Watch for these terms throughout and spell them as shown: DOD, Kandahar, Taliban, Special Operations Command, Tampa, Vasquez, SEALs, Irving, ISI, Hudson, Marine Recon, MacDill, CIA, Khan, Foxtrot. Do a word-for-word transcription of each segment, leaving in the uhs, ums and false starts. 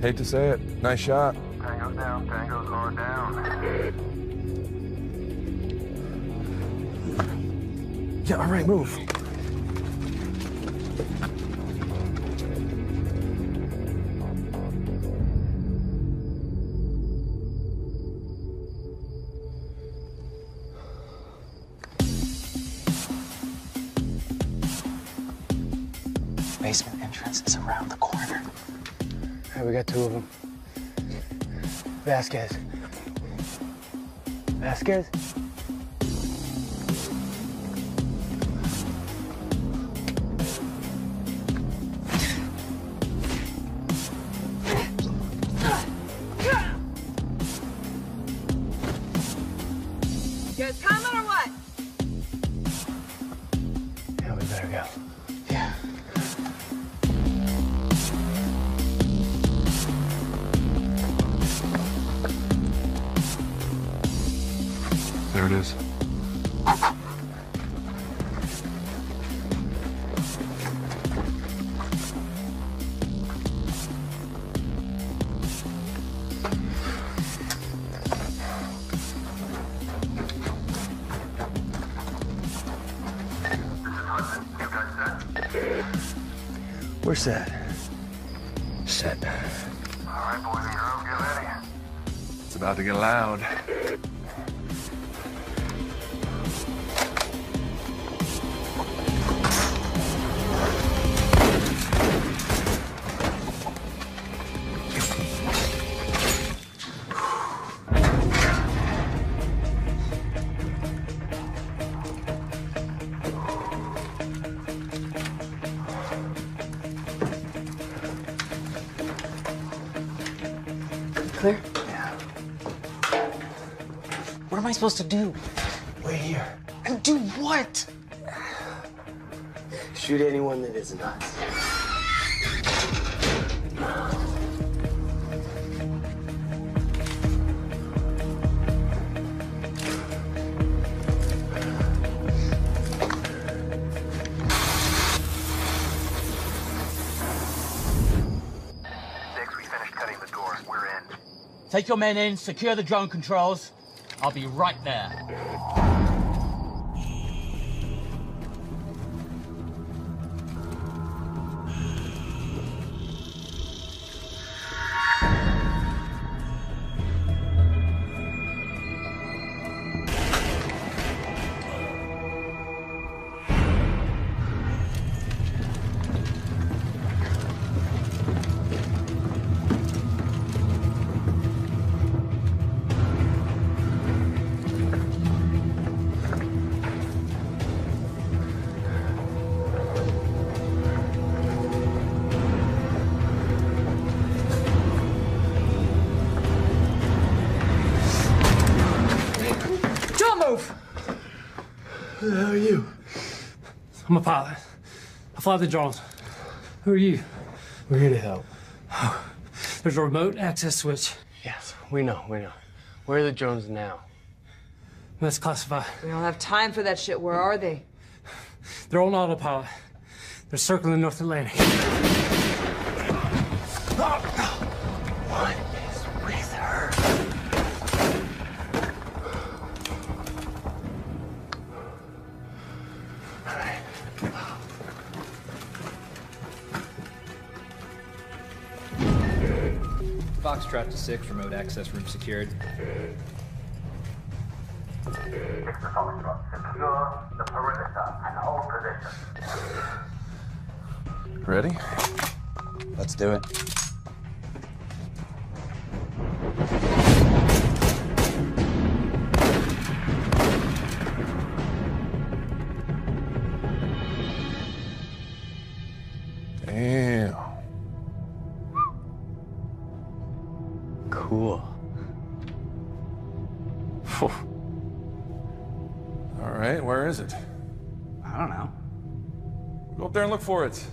Hate to say it. Nice shot. Tango's down. Tango's are down. Yeah, all right, move. Basement entrance is around the corner. All right, we got two of them. Vasquez. Vasquez? There it is. We're set. Set. All right, boys and girls, get ready. It's about to get loud. Clear? Yeah. What am I supposed to do? Wait here. And do what? Shoot anyone that isn't us. Six, we finished cutting the door. We're in. Take your men in, secure the drone controls. I'll be right there. Who the hell are you? I'm a pilot. I fly the drones. Who are you? We're here to help. Oh, there's a remote access switch. Yes, we know, we know. Where are the drones now? That's classified. We don't have time for that shit. Where are they? They're on autopilot. They're circling the North Atlantic. What is with her? Foxtrot to six, remote access room secured. six to Foxtrot, secure the perimeter and hold position. Ready? Let's do it. Damn. Cool. All right, where is it? I don't know. Go up there and look for it.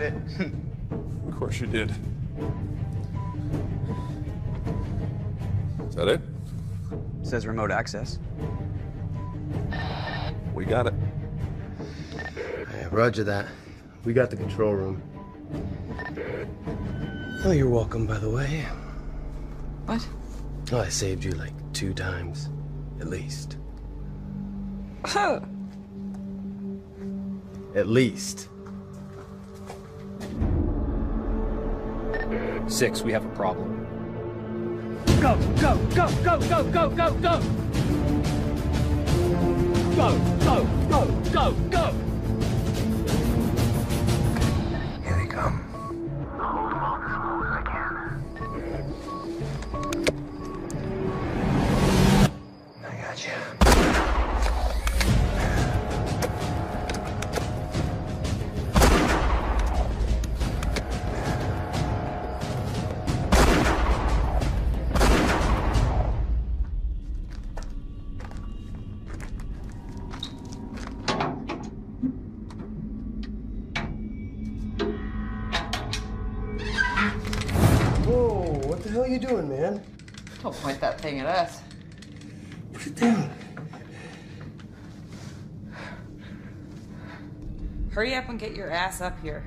found it. Of course you did. Is that it? It says remote access. We got it. Hey, roger that. We got the control room. Oh, you're welcome, by the way. What? Oh, I saved you like two times, at least. Huh. At least. Six, we have a problem. Go, go, go, go, go, go, go, go! Go, go, go, go, go! Here they come. Hold on as long as I can. I got you. Thing at us. Put it down. Hurry up and get your ass up here.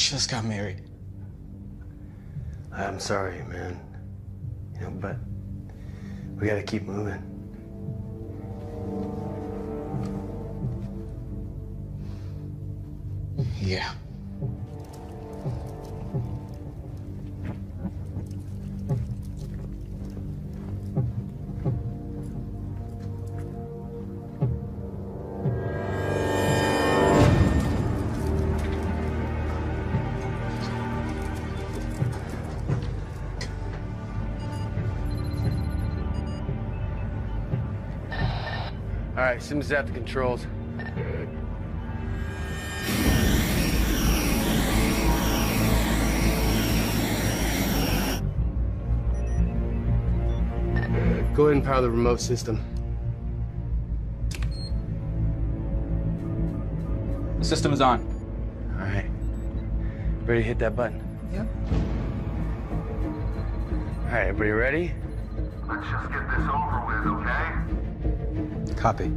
Just got married. I'm sorry, man. You know, but we gotta keep moving. Yeah. Sim's at the controls. Go ahead and power the remote system. The system is on. All right. Ready to hit that button? Yep. All right, everybody ready? Let's just get this over with, okay? Copy.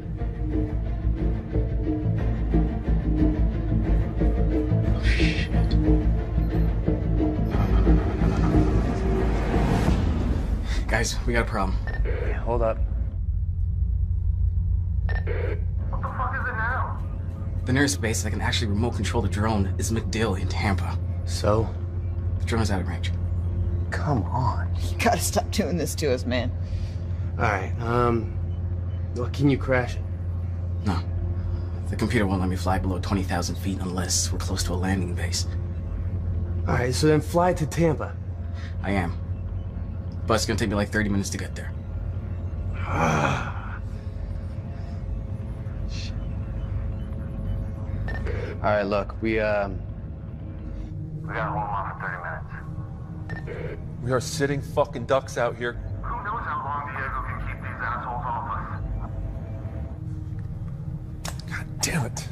Guys, we got a problem. Yeah, hold up. What the fuck is it now? The nearest base that can actually remote control the drone is MacDill in Tampa. So? The drone is out of range. Come on. You gotta stop doing this to us, man. Alright, um... well, can you crash it? No. The computer won't let me fly below twenty thousand feet unless we're close to a landing base. Alright, so then fly to Tampa. I am. But it's gonna take me like thirty minutes to get there. All right, look, we um, we gotta hold on for thirty minutes. We are sitting fucking ducks out here. Who knows how long Diego can keep these assholes off us? God damn it!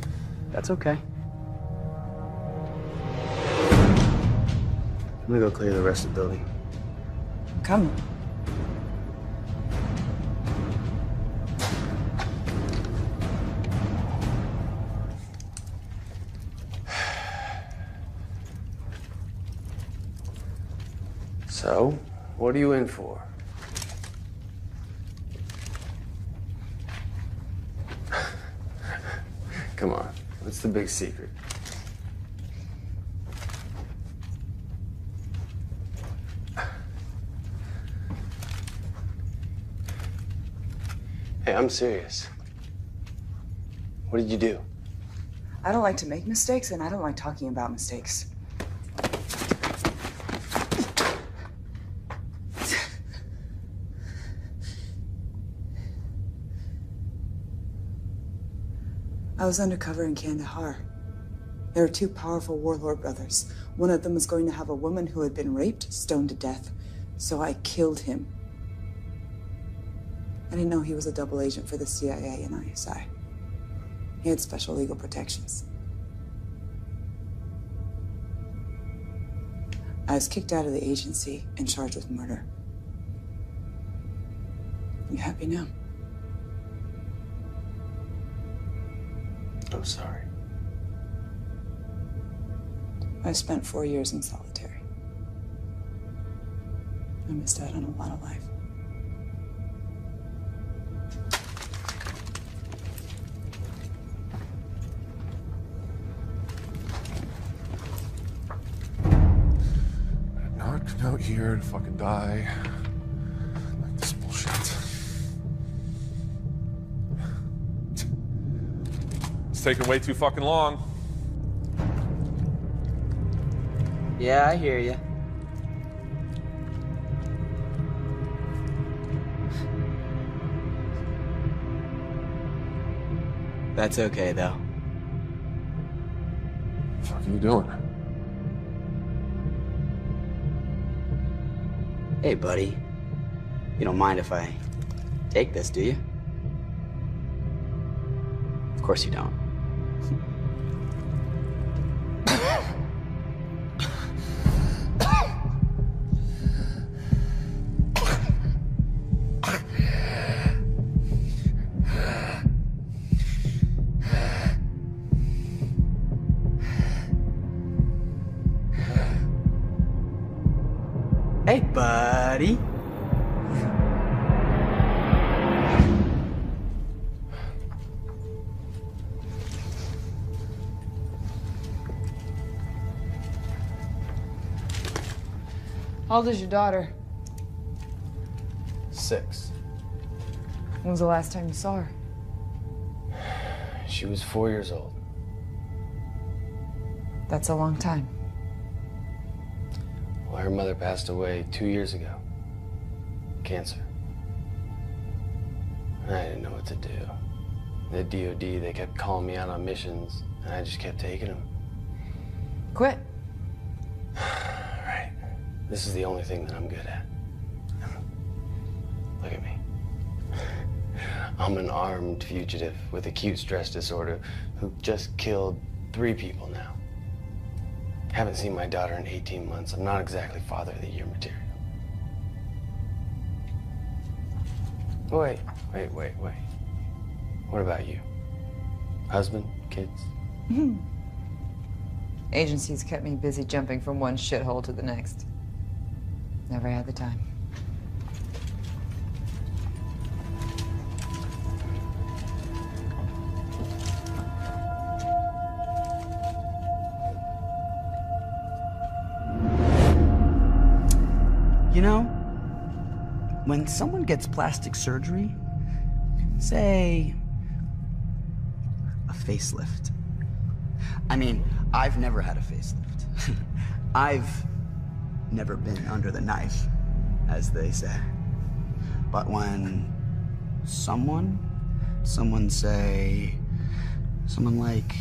That's okay. I'm gonna go clear the rest of the building. Come. So, what are you in for? Come on, What's the big secret? Hey, I'm serious. What did you do? I don't like to make mistakes, and I don't like talking about mistakes. I was undercover in Kandahar. There are two powerful warlord brothers. One of them was going to have a woman who had been raped, stoned to death. So I killed him. I didn't know he was a double agent for the C I A and I S I. He had special legal protections. I was kicked out of the agency and charged with murder. You happy now? I'm sorry. I spent four years in solitary. I missed out on a lot of life. Not come out here and fucking die. Like this bullshit. It's taking way too fucking long. Yeah, I hear you. That's okay, though. What the fuck are you doing? Hey, buddy. You don't mind if I take this, do you? Of course you don't. Hey, buddy. How old is your daughter? Six. When was the last time you saw her? She was four years old. That's a long time. Well, her mother passed away two years ago. Cancer. And I didn't know what to do. The D O D, they kept calling me out on missions, and I just kept taking them. Quit. This is the only thing that I'm good at. Look at me. I'm an armed fugitive with acute stress disorder who just killed three people now. Haven't seen my daughter in eighteen months. I'm not exactly father of the year material. Wait, wait, wait, wait. What about you? Husband? Kids? Agencies kept me busy jumping from one shithole to the next. Never had the time. You know, when someone gets plastic surgery, say a facelift. I mean, I've never had a facelift. I've never been under the knife, as they say. But when someone, someone say, someone like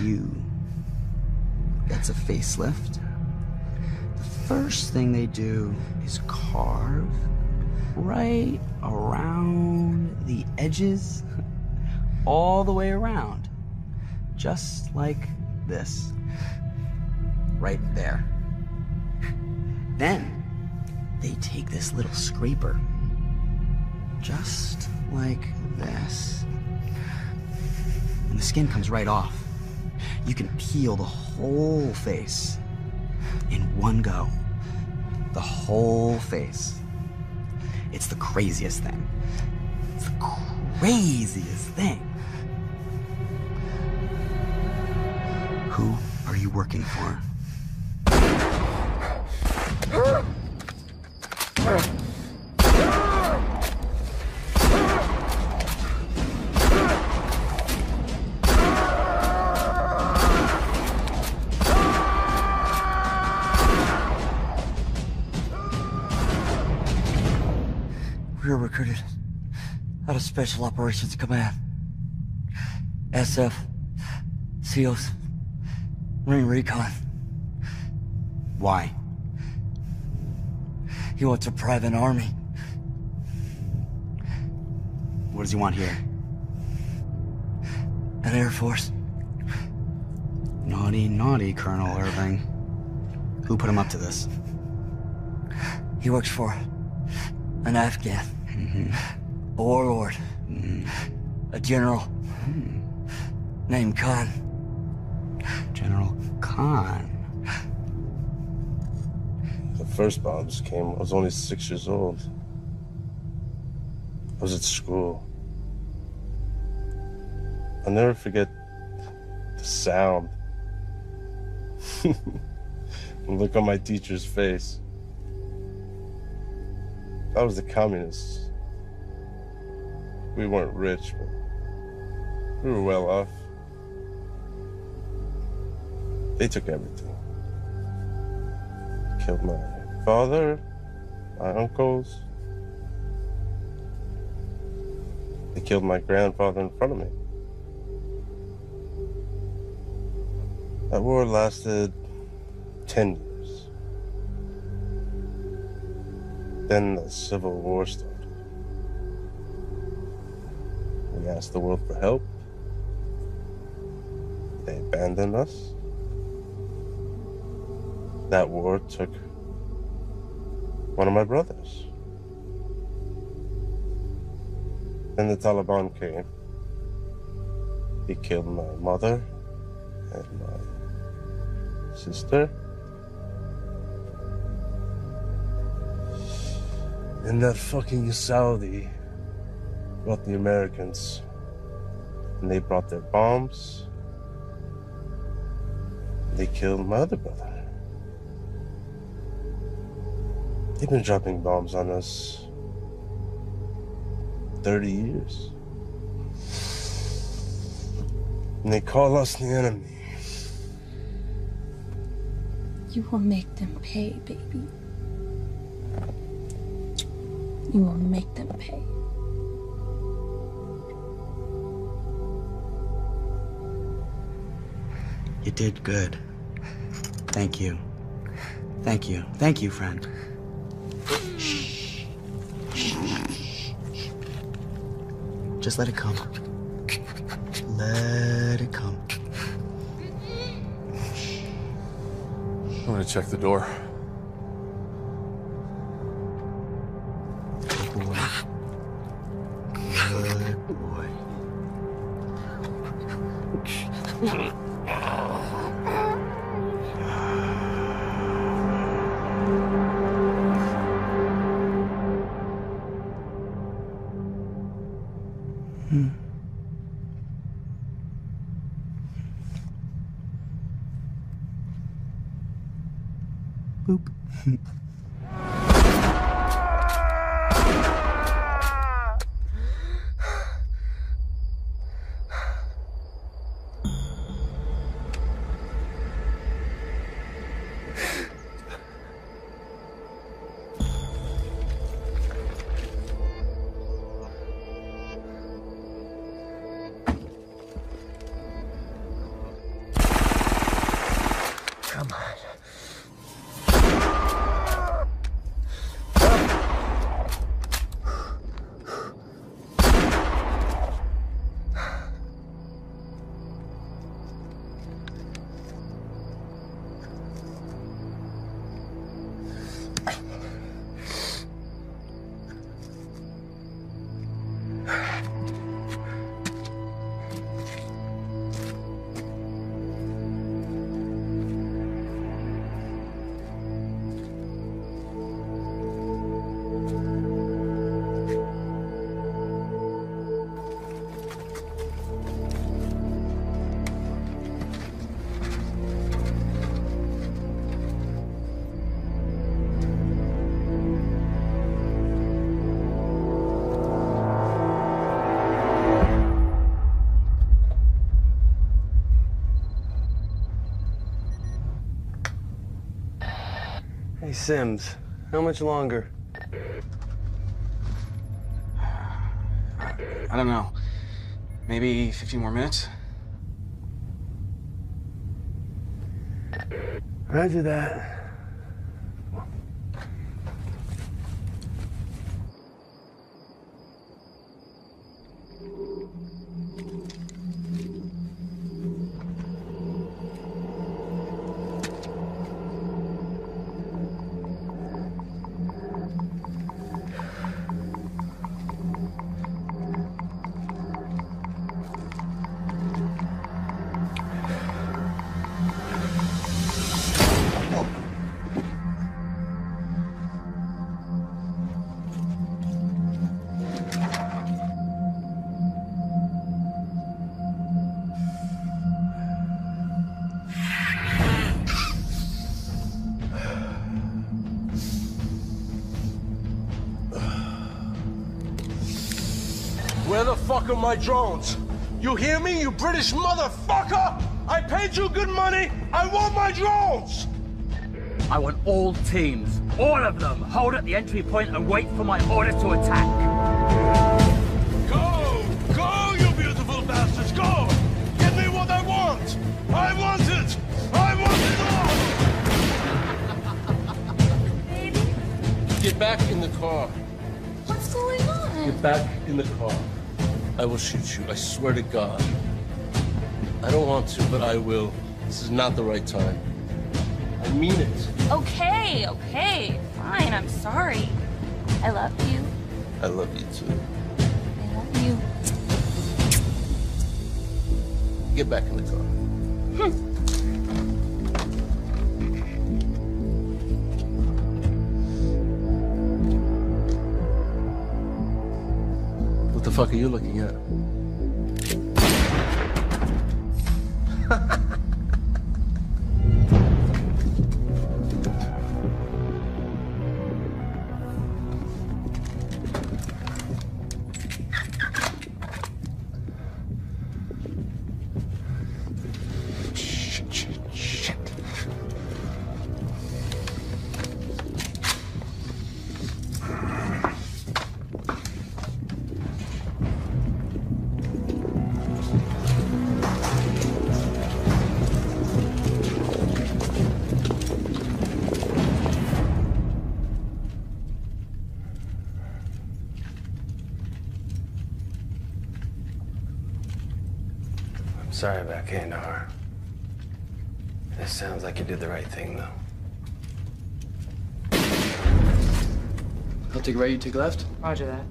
you gets a facelift, the first thing they do is carve right around the edges, all the way around, just like this, right there. Then, they take this little scraper, just like this, and the skin comes right off. You can peel the whole face in one go. The whole face. It's the craziest thing. It's the craziest thing. Who are you working for? We were recruited out of Special Operations Command. S F, SEALs, Marine Recon. Why? He wants a private army. What does he want here? An Air Force. Naughty, naughty, Colonel Irving. Who put him up to this? He works for an Afghan. Mm-hmm. A warlord. Mm. A general. Mm. Named Khan. General Khan. The first bombs came, I was only six years old. I was at school. I'll never forget the sound. The look on my teacher's face. That was the communists. We weren't rich, but we were well off. They took everything. Killed my father, my uncles. They killed my grandfather in front of me. That war lasted ten years. Then the Civil War started. We asked the world for help. They abandoned us. That war took one of my brothers. Then the Taliban came. He killed my mother and my sister. And that fucking Saudi brought the Americans. And they brought their bombs. They killed my other brother. They've been dropping bombs on us thirty years. And they call us the enemy. You will make them pay, baby. You will make them pay. You did good. Thank you. Thank you. Thank you, friend. Just let it come. Let it come. I'm gonna check the door. Good boy. Good boy. Hmm. Boop. Come on. Hey, Sims, how much longer? I don't know. Maybe fifteen more minutes? Roger that. Fuck are my drones? You hear me, you British motherfucker? I paid you good money. I want my drones. I want all teams, all of them, hold at the entry point and wait for my order to attack. Go, go, you beautiful bastards, go! Give me what I want. I want it. I want it all. Get back in the car. What's going on? Get back in the car. I will shoot you, I swear to God. I don't want to, but I will. This is not the right time. I mean it. Okay, okay, fine, I'm sorry. I love you. I love you too. I love you. Get back in the car. Hmm. What the fuck are you looking at? Shit, shit, shit. Sorry about Kandahar. This sounds like you did the right thing, though. I'll take right, you take left. Roger that.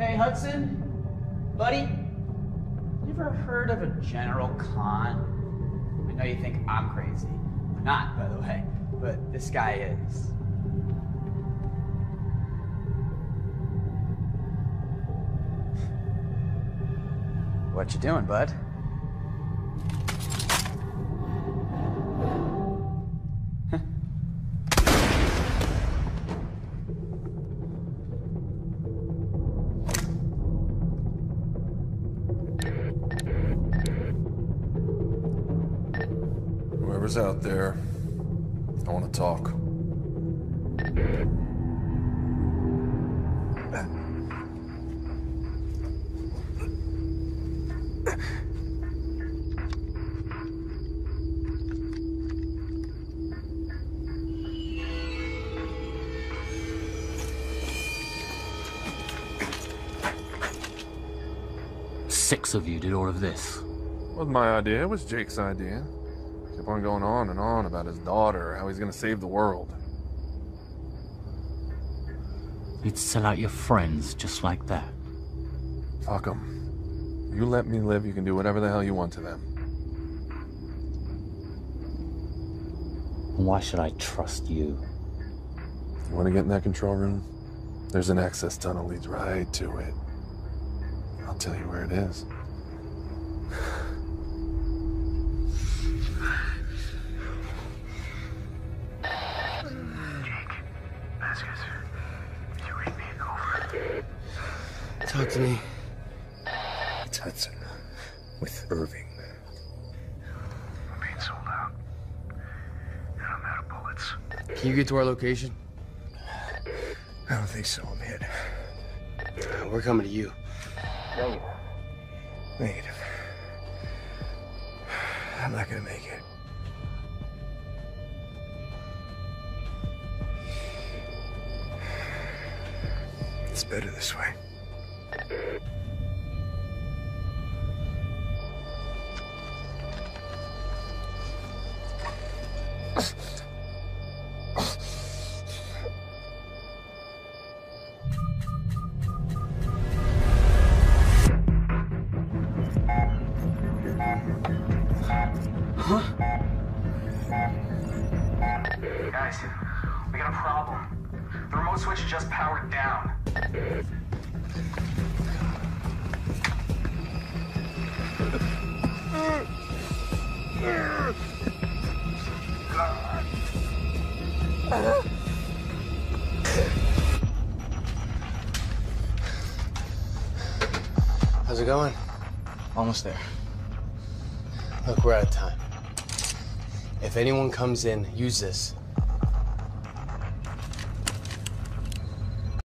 Hey, Hudson, buddy, you ever heard of a General Khan? I know you think I'm crazy. I'm not, by the way, but this guy is. What you doing, bud? whoever's out there, I want to talk. Six of you did all of this. Wasn't my idea, it was Jake's idea. Kept on going on and on about his daughter, how he's gonna save the world. You'd sell out your friends just like that. Fuck them. You let me live, you can do whatever the hell you want to them. Why should I trust you? You wanna get in that control room? There's an access tunnel leads right to it. I'll tell you where it is. Jake, Vasquez, you read me? Over. Talk to me. It's Hudson with Irving. I'm being sold out, and I'm out of bullets. Can you get to our location? I don't think so. I'm hit. We're coming to you. Negative. Negative. I'm not gonna make it. It's better this way. How's it going? Almost there. Look, we're out of time. If anyone comes in, use this.